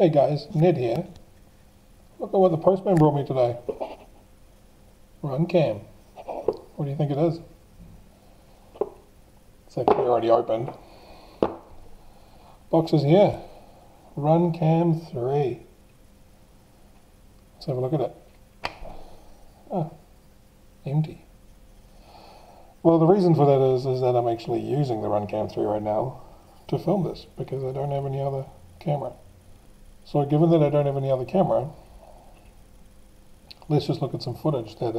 Hey guys, Ned here. Look at what the postman brought me today. RunCam. What do you think it is? It's actually already opened. Box is here. RunCam 3. Let's have a look at it. Ah, empty. Well, the reason for that is that I'm actually using the RunCam 3 right now to film this because I don't have any other camera. So given that I don't have any other camera, let's just look at some footage that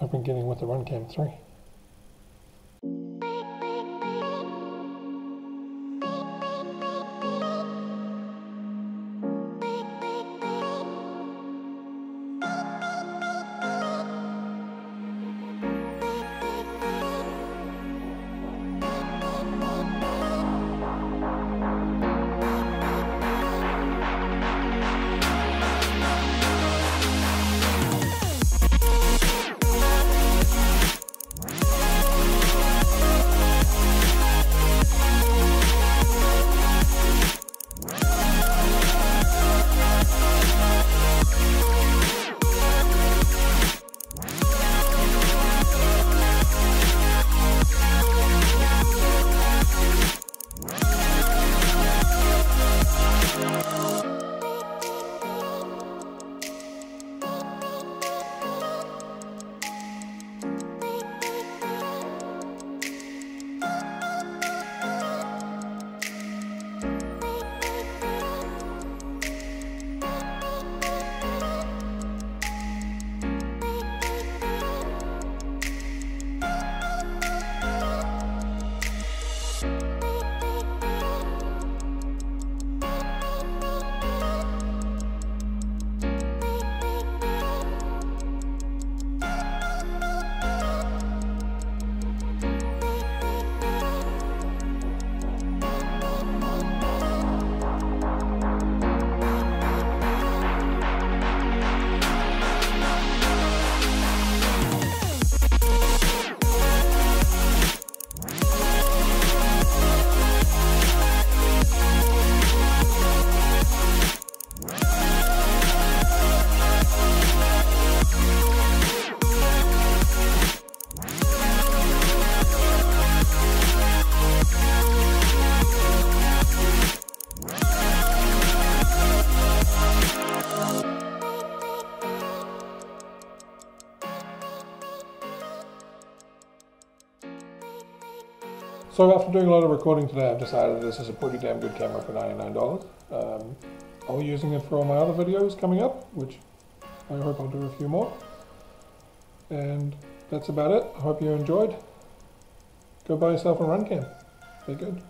I've been getting with the RunCam 3. So after doing a lot of recording today, I've decided this is a pretty damn good camera for $99. I'll be using it for all my other videos coming up, which I hope I'll do a few more. And that's about it. I hope you enjoyed. Go buy yourself a RunCam. They're good.